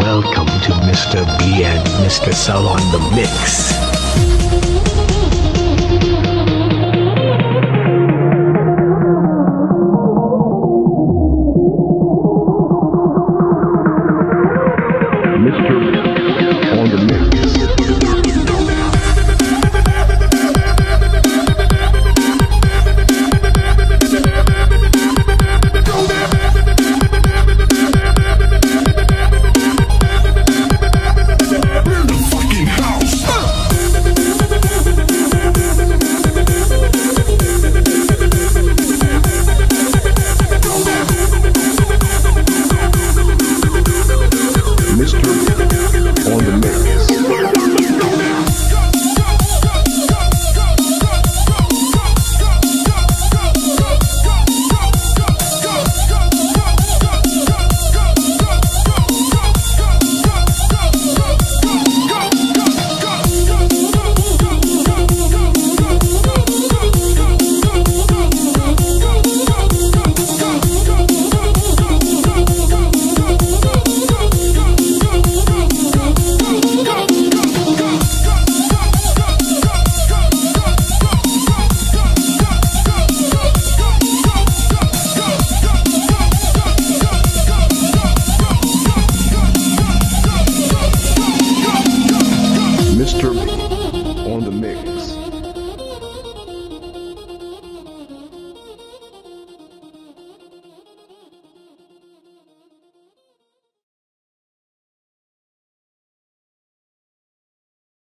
Welcome to Mr. B and Mr. Sal on the mix. Mr.